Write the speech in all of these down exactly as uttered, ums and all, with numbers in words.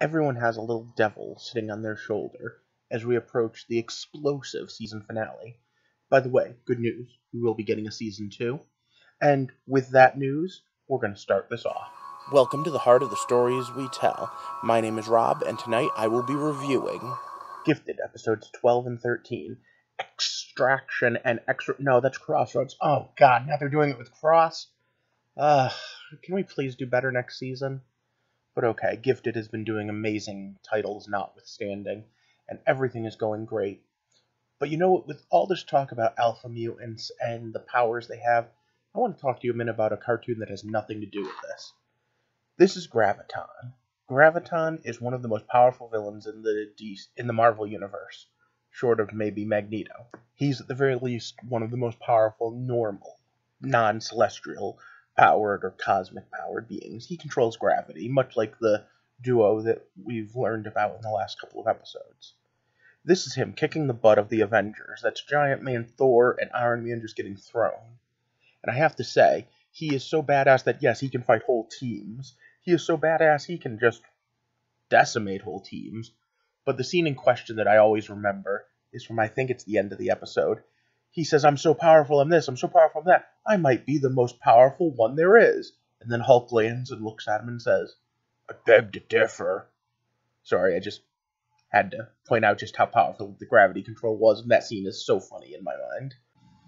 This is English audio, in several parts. Everyone has a little devil sitting on their shoulder as we approach the explosive season finale. By the way, good news, we will be getting a season two. And with that news, we're going to start this off. Welcome to the heart of the stories we tell. My name is Rob, and tonight I will be reviewing Gifted episodes twelve and thirteen. Extraction and extra. No, that's Crossroads. Oh, God, now they're doing it with Cross. Uh, can we please do better next season? But okay, Gifted has been doing amazing, titles notwithstanding, and everything is going great. But you know what, with all this talk about alpha mutants and the powers they have, I want to talk to you a minute about a cartoon that has nothing to do with this. This is Graviton. Graviton is one of the most powerful villains in the D- in the Marvel Universe, short of maybe Magneto. He's at the very least one of the most powerful, normal, non-celestial powered or cosmic powered beings. He controls gravity, much like the duo that we've learned about in the last couple of episodes. This is him kicking the butt of the Avengers. That's Giant Man, Thor, and Iron Man just getting thrown. And I have to say, he is so badass that, yes, he can fight whole teams. He is so badass he can just decimate whole teams. But the scene in question that I always remember is from, I think it's the end of the episode. He says, I'm so powerful, I'm this, I'm so powerful, I'm that. I might be the most powerful one there is. And then Hulk lands and looks at him and says, I beg to differ. Sorry, I just had to point out just how powerful the gravity control was, and that scene is so funny in my mind.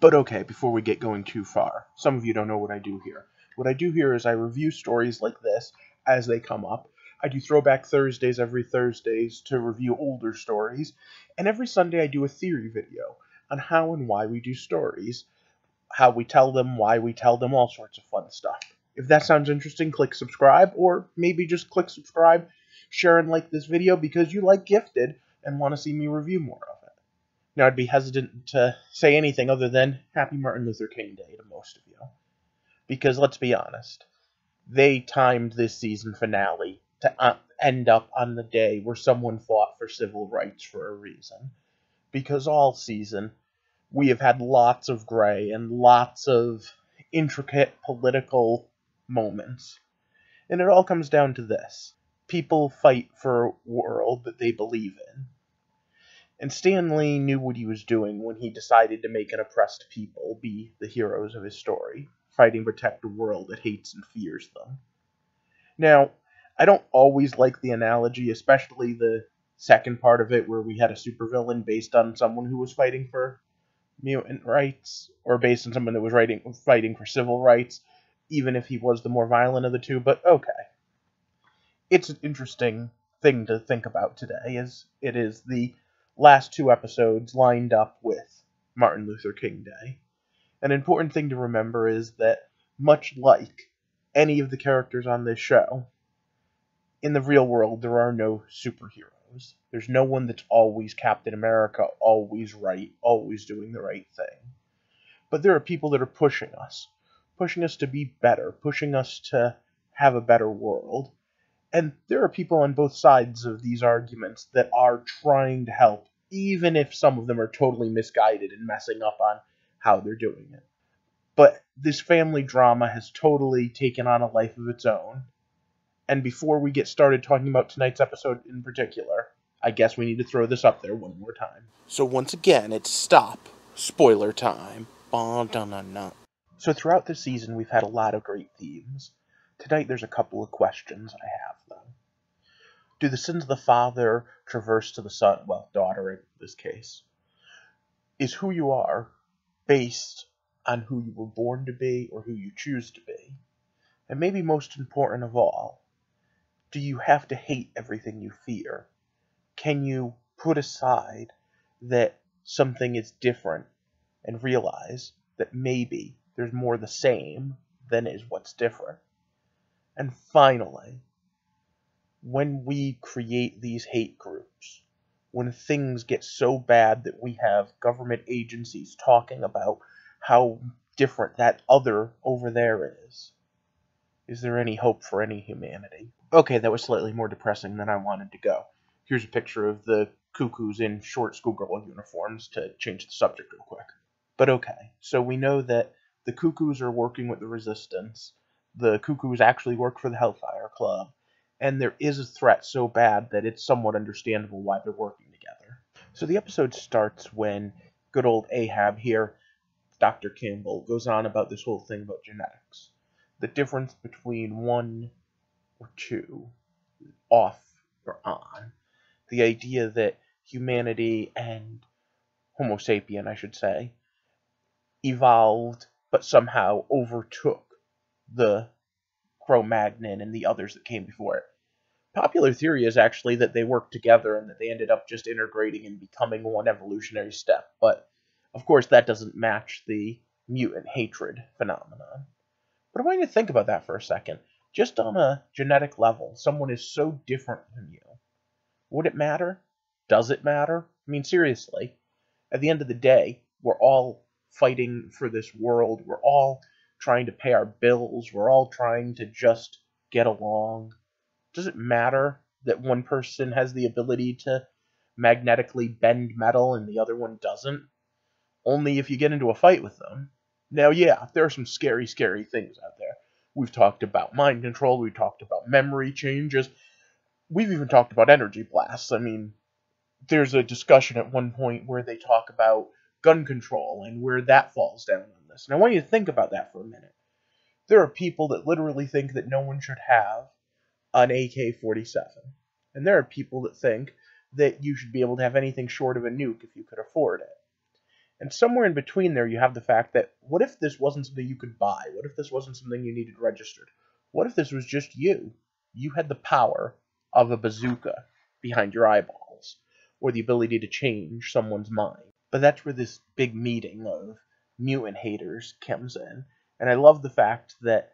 But okay, before we get going too far, some of you don't know what I do here. What I do here is I review stories like this as they come up. I do Throwback Thursdays every Thursdays to review older stories, and every Sunday I do a theory video on how and why we do stories, how we tell them, why we tell them, all sorts of fun stuff. If that sounds interesting, click subscribe, or maybe just click subscribe, share and like this video because you like Gifted and want to see me review more of it. Now, I'd be hesitant to say anything other than Happy Martin Luther King Day to most of you, because let's be honest, they timed this season finale to end up on the day where someone fought for civil rights for a reason, because all season we have had lots of gray and lots of intricate political moments. And it all comes down to this. People fight for a world that they believe in. And Stan Lee knew what he was doing when he decided to make an oppressed people be the heroes of his story, fighting to protect a world that hates and fears them. Now, I don't always like the analogy, especially the second part of it where we had a supervillain based on someone who was fighting for mutant rights, or based on someone that was writing, fighting for civil rights, even if he was the more violent of the two, but okay. It's an interesting thing to think about today, as it is the last two episodes lined up with Martin Luther King Day. An important thing to remember is that, much like any of the characters on this show, in the real world there are no superheroes. There's no one that's always Captain America, always right, always doing the right thing. But there are people that are pushing us, pushing us to be better, pushing us to have a better world. And there are people on both sides of these arguments that are trying to help, even if some of them are totally misguided and messing up on how they're doing it. But this family drama has totally taken on a life of its own. And before we get started talking about tonight's episode in particular, I guess we need to throw this up there one more time. So once again, it's stop. Spoiler time. Bah, dun, dun, dun. So throughout the season, we've had a lot of great themes. Tonight, there's a couple of questions I have, though. Do the sins of the father traverse to the son, well, daughter in this case? Is who you are based on who you were born to be or who you choose to be? And maybe most important of all, do you have to hate everything you fear? Can you put aside that something is different and realize that maybe there's more the same than is what's different? And finally, when we create these hate groups, when things get so bad that we have government agencies talking about how different that other over there is, is there any hope for any humanity? Okay, that was slightly more depressing than I wanted to go. Here's a picture of the Cuckoos in short schoolgirl uniforms to change the subject real quick. But okay, so we know that the Cuckoos are working with the Resistance, the Cuckoos actually work for the Hellfire Club, and there is a threat so bad that it's somewhat understandable why they're working together. So the episode starts when good old Ahab here, Doctor Campbell, goes on about this whole thing about genetics. The difference between one or two, off or on. The idea that humanity and Homo sapien, I should say, evolved but somehow overtook the Cro-Magnon and the others that came before it. Popular theory is actually that they worked together and that they ended up just integrating and becoming one evolutionary step, but of course that doesn't match the mutant hatred phenomenon. But I want you to think about that for a second. Just on a genetic level, someone is so different than you. Would it matter? Does it matter? I mean, seriously, at the end of the day, we're all fighting for this world. We're all trying to pay our bills. We're all trying to just get along. Does it matter that one person has the ability to magnetically bend metal and the other one doesn't? Only if you get into a fight with them. Now, yeah, there are some scary, scary things out there. We've talked about mind control. We've talked about memory changes. We've even talked about energy blasts. I mean, there's a discussion at one point where they talk about gun control and where that falls down on this. And I want you to think about that for a minute. There are people that literally think that no one should have an A K forty-seven. And there are people that think that you should be able to have anything short of a nuke if you could afford it. And somewhere in between there you have the fact that, what if this wasn't something you could buy? What if this wasn't something you needed registered? What if this was just you? You had the power of a bazooka behind your eyeballs, or the ability to change someone's mind. But that's where this big meeting of mutant haters comes in. And I love the fact that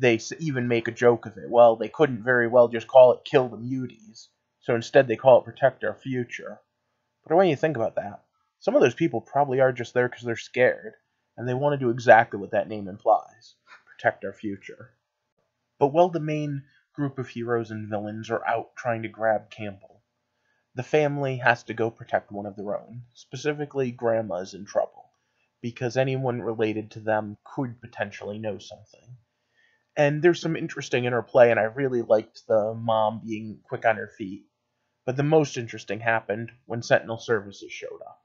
they even make a joke of it. Well, they couldn't very well just call it Kill the Muties, so instead they call it Protect Our Future. But I want you to think about that. Some of those people probably are just there because they're scared, and they want to do exactly what that name implies, protect our future. But while the main group of heroes and villains are out trying to grab Campbell, the family has to go protect one of their own. Specifically, Grandma's in trouble, because anyone related to them could potentially know something. And there's some interesting interplay, and I really liked the mom being quick on her feet. But the most interesting happened when Sentinel Services showed up.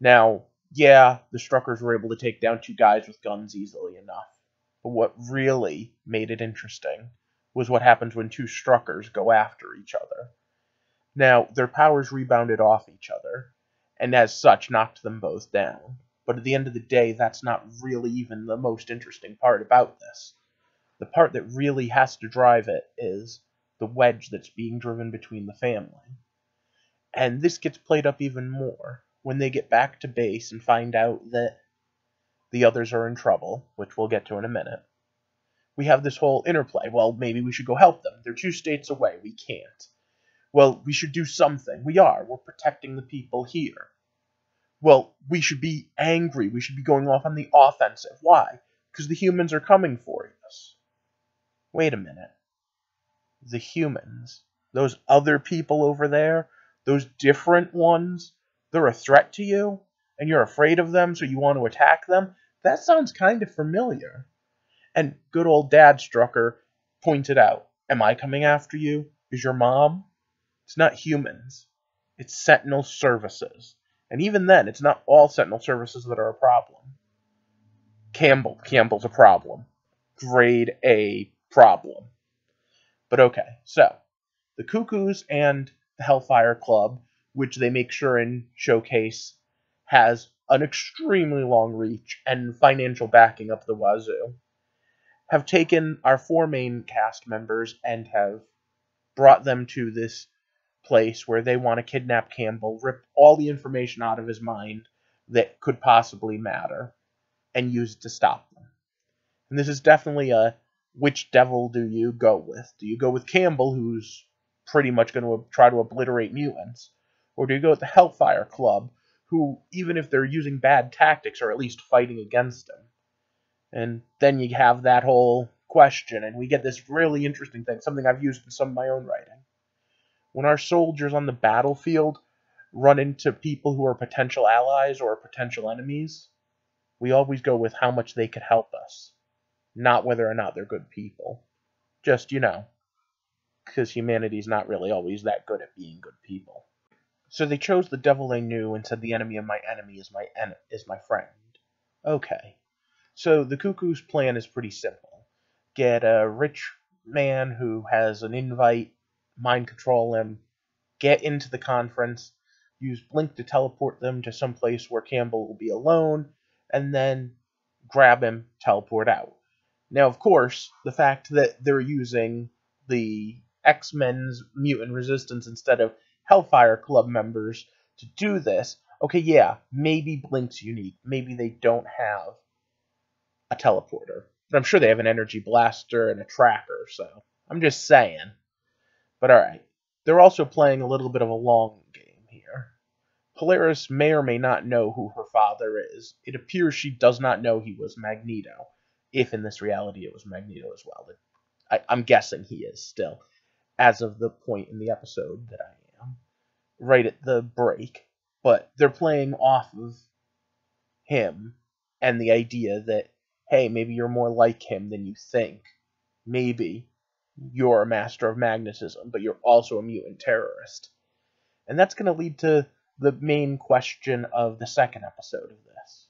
Now, yeah, the Struckers were able to take down two guys with guns easily enough. But what really made it interesting was what happens when two Struckers go after each other. Now, their powers rebounded off each other, and as such knocked them both down. But at the end of the day, that's not really even the most interesting part about this. The part that really has to drive it is the wedge that's being driven between the family. And this gets played up even more when they get back to base and find out that the others are in trouble, which we'll get to in a minute. We have this whole interplay. Well, maybe we should go help them. They're two states away. We can't. Well, we should do something. We are. We're protecting the people here. Well, we should be angry. We should be going off on the offensive. Why? Because the humans are coming for us. Wait a minute. The humans, those other people over there, those different ones, they're a threat to you, and you're afraid of them, so you want to attack them? That sounds kind of familiar. And good old Dad Strucker pointed out, am I coming after you? Is your mom? It's not humans. It's Sentinel Services. And even then, it's not all Sentinel Services that are a problem. Campbell. Campbell's a problem. Grade A problem. But okay, so the Cuckoos and the Hellfire Club, which they make sure and showcase has an extremely long reach and financial backing up the wazoo, have taken our four main cast members and have brought them to this place where they want to kidnap Campbell, rip all the information out of his mind that could possibly matter, and use it to stop them. And this is definitely a which devil do you go with? Do you go with Campbell, who's pretty much going to try to obliterate mutants? Or do you go with the Hellfire Club, who, even if they're using bad tactics, are at least fighting against them? And then you have that whole question, and we get this really interesting thing, something I've used in some of my own writing. When our soldiers on the battlefield run into people who are potential allies or potential enemies, we always go with how much they could help us, not whether or not they're good people. Just, you know, because humanity's not really always that good at being good people. So they chose the devil they knew and said the enemy of my enemy is my en is my friend. Okay. So the Cuckoo's plan is pretty simple. Get a rich man who has an invite, mind control him, get into the conference, use Blink to teleport them to some place where Campbell will be alone, and then grab him, teleport out. Now, of course, the fact that they're using the X-Men's mutant resistance instead of Hellfire Club members to do this, okay, yeah, maybe Blink's unique. Maybe they don't have a teleporter. But I'm sure they have an energy blaster and a tracker, so I'm just saying. But alright, they're also playing a little bit of a long game here. Polaris may or may not know who her father is. It appears she does not know he was Magneto, if in this reality it was Magneto as well. I, I'm guessing he is still, as of the point in the episode that I am, right at the break. But they're playing off of him and the idea that, hey, maybe you're more like him than you think. Maybe you're a master of magnetism, but you're also a mutant terrorist. And that's going to lead to the main question of the second episode of this.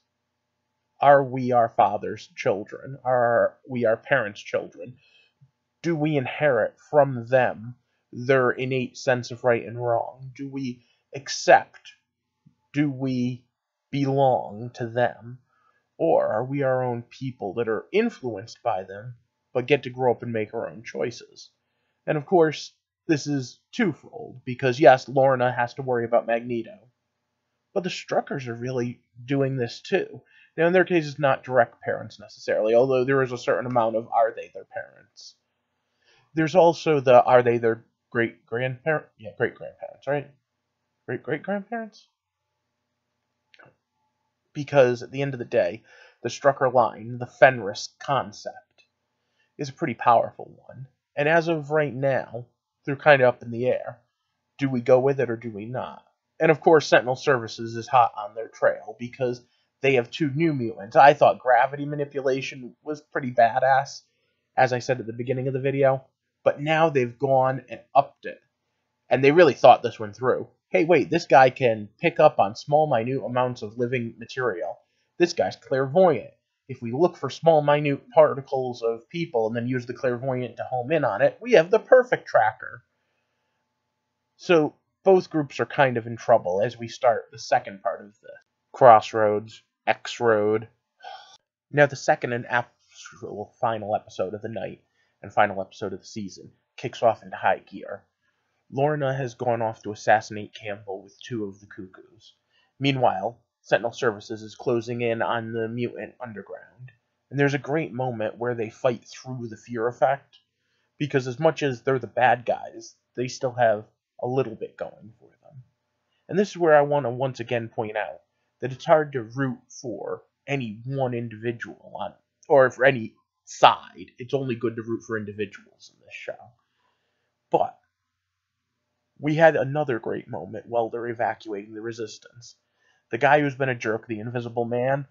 Are we our father's children? Are we our parents' children? Do we inherit from them their innate sense of right and wrong? Do we accept? Do we belong to them? Or are we our own people that are influenced by them, but get to grow up and make our own choices? And of course, this is twofold, because yes, Lorna has to worry about Magneto, but the Struckers are really doing this too. Now, in their case, it's not direct parents necessarily, although there is a certain amount of are they their parents. There's also the are they their great-grandparents? Yeah, great-grandparents, right? Great-great-grandparents? Because at the end of the day, the Strucker line, the Fenris concept, is a pretty powerful one. And as of right now, they're kind of up in the air. Do we go with it or do we not? And of course, Sentinel Services is hot on their trail because they have two new mutants. I thought gravity manipulation was pretty badass, as I said at the beginning of the video, but now they've gone and upped it. And they really thought this one through. Hey, wait, this guy can pick up on small, minute amounts of living material. This guy's clairvoyant. If we look for small, minute particles of people and then use the clairvoyant to home in on it, we have the perfect tracker. So both groups are kind of in trouble as we start the second part of this. Crossroads. X-Road. Now the second and actual final episode of the night and final episode of the season kicks off into high gear. Lorna has gone off to assassinate Campbell with two of the Cuckoos. Meanwhile, Sentinel Services is closing in on the mutant underground, and there's a great moment where they fight through the fear effect, because as much as they're the bad guys, they still have a little bit going for them. And this is where I want to once again point out that it's hard to root for any one individual on, or for any side. It's only good to root for individuals in this show. But we had another great moment while they're evacuating the resistance. The guy who's been a jerk, the Invisible Man,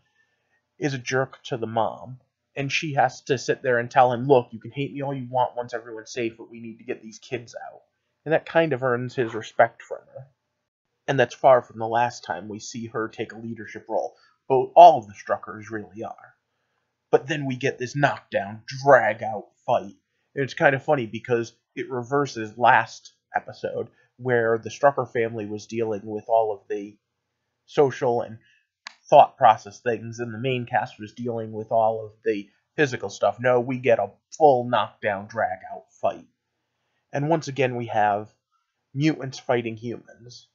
is a jerk to the mom, and she has to sit there and tell him, look, you can hate me all you want once everyone's safe, but we need to get these kids out. And that kind of earns his respect from her. And that's far from the last time we see her take a leadership role. Both, all of the Struckers really are. But then we get this knockdown, drag-out fight. And it's kind of funny because it reverses last episode, where the Strucker family was dealing with all of the social and thought process things, and the main cast was dealing with all of the physical stuff. No, we get a full knockdown, drag-out fight. And once again, we have mutants fighting humans.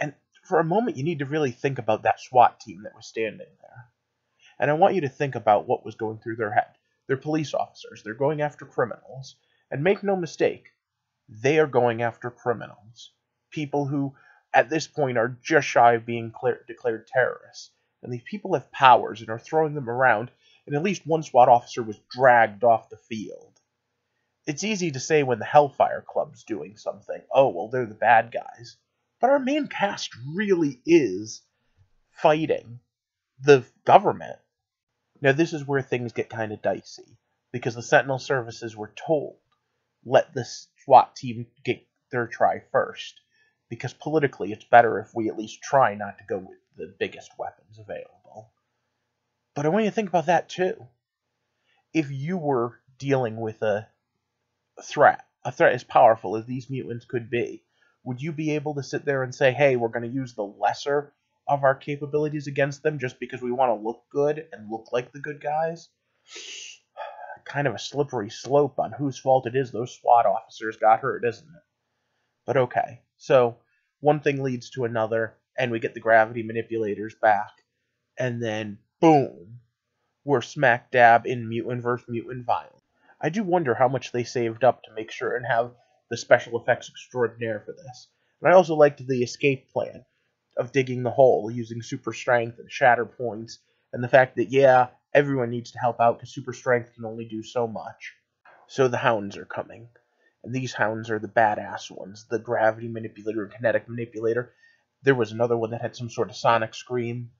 And for a moment, you need to really think about that SWAT team that was standing there. And I want you to think about what was going through their head. They're police officers. They're going after criminals. And make no mistake, they are going after criminals. People who, at this point, are just shy of being declared terrorists. And these people have powers and are throwing them around. And at least one SWAT officer was dragged off the field. It's easy to say when the Hellfire Club's doing something, oh, well, they're the bad guys. But our main cast really is fighting the government. Now, this is where things get kind of dicey, because the Sentinel Services were told, let the SWAT team get their try first, because politically it's better if we at least try not to go with the biggest weapons available. But I want you to think about that too. If you were dealing with a threat, a threat as powerful as these mutants could be, would you be able to sit there and say, hey, we're going to use the lesser of our capabilities against them just because we want to look good and look like the good guys? Kind of a slippery slope on whose fault it is those SWAT officers got hurt, isn't it? But okay, so one thing leads to another, and we get the gravity manipulators back, and then, boom, we're smack dab in mutant versus mutant violence. I do wonder how much they saved up to make sure and have the special effects extraordinaire for this. And I also liked the escape plan of digging the hole using super strength and shatter points, and the fact that, yeah, everyone needs to help out because super strength can only do so much. So the hounds are coming. And these hounds are the badass ones. The gravity manipulator and kinetic manipulator. There was another one that had some sort of sonic scream.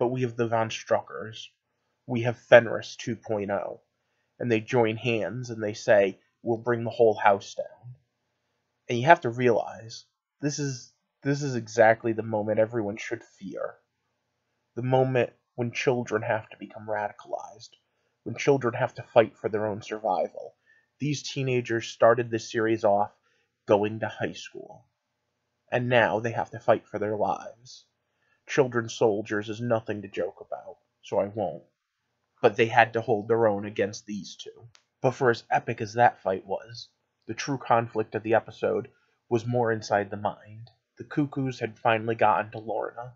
But we have the Von Struckers. We have Fenris two point oh. And they join hands and they say, we'll bring the whole house down. And you have to realize, this is, this is exactly the moment everyone should fear. The moment when children have to become radicalized, when children have to fight for their own survival. These teenagers started this series off going to high school, and now they have to fight for their lives. Children soldiers is nothing to joke about, so I won't. But they had to hold their own against these two. But for as epic as that fight was, the true conflict of the episode was more inside the mind. The Cuckoos had finally gotten to Lorna,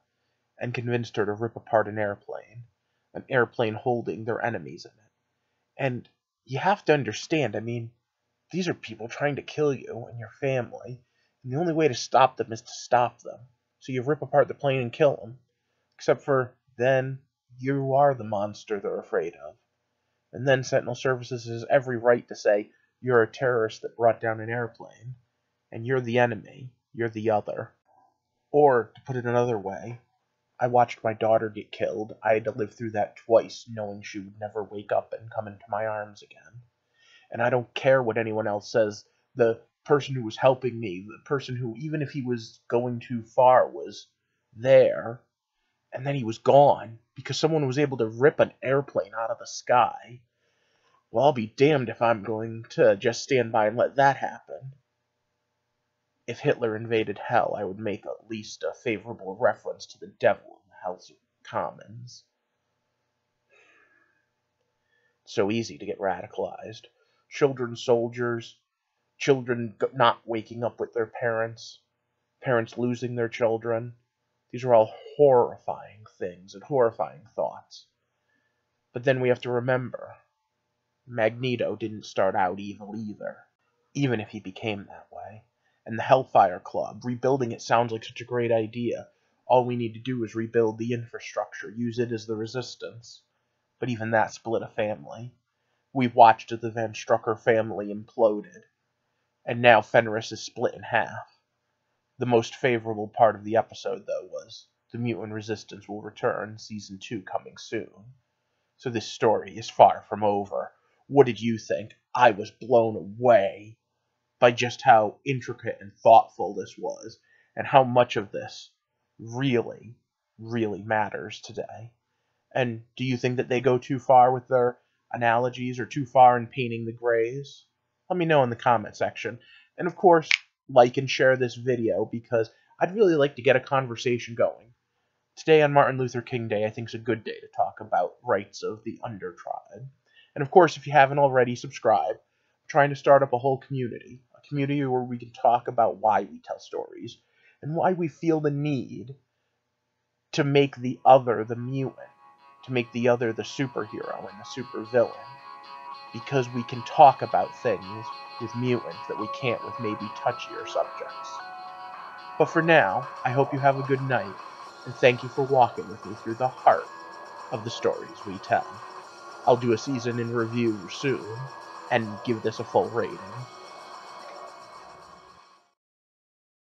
and convinced her to rip apart an airplane, an airplane holding their enemies in it. And you have to understand, I mean, these are people trying to kill you and your family, and the only way to stop them is to stop them. So you rip apart the plane and kill them, except for then you are the monster they're afraid of. And then Sentinel Services has every right to say, you're a terrorist that brought down an airplane, and you're the enemy, you're the other. Or, to put it another way, I watched my daughter get killed. I had to live through that twice, knowing she would never wake up and come into my arms again. And I don't care what anyone else says. The person who was helping me, the person who, even if he was going too far, was there, and then he was gone, because someone was able to rip an airplane out of the sky. Well, I'll be damned if I'm going to just stand by and let that happen. If Hitler invaded hell, I would make at least a favorable reference to the devil in the House of Commons. It's so easy to get radicalized. Children soldiers, children not waking up with their parents, parents losing their children. These are all horrifying things and horrifying thoughts. But then we have to remember, Magneto didn't start out evil either, even if he became that way. And the Hellfire Club. Rebuilding it sounds like such a great idea. All we need to do is rebuild the infrastructure, use it as the resistance. But even that split a family. We watched as the Van Strucker family imploded. And now Fenris is split in half. The most favorable part of the episode, though, was the Mutant Resistance will return, Season two coming soon. So this story is far from over. What did you think? I was blown away by just how intricate and thoughtful this was, and how much of this really, really matters today. And do you think that they go too far with their analogies, or too far in painting the grays? Let me know in the comment section. And of course, like and share this video, because I'd really like to get a conversation going. Today on Martin Luther King Day, I think is a good day to talk about rights of the under-tribe. And of course, if you haven't already, subscribe. I'm trying to start up a whole community. Community where we can talk about why we tell stories and why we feel the need to make the other the mutant, to make the other the superhero and the supervillain, because we can talk about things with mutants that we can't with maybe touchier subjects. But for now, I hope you have a good night, and thank you for walking with me through the heart of the stories we tell. I'll do a season in review soon and give this a full rating.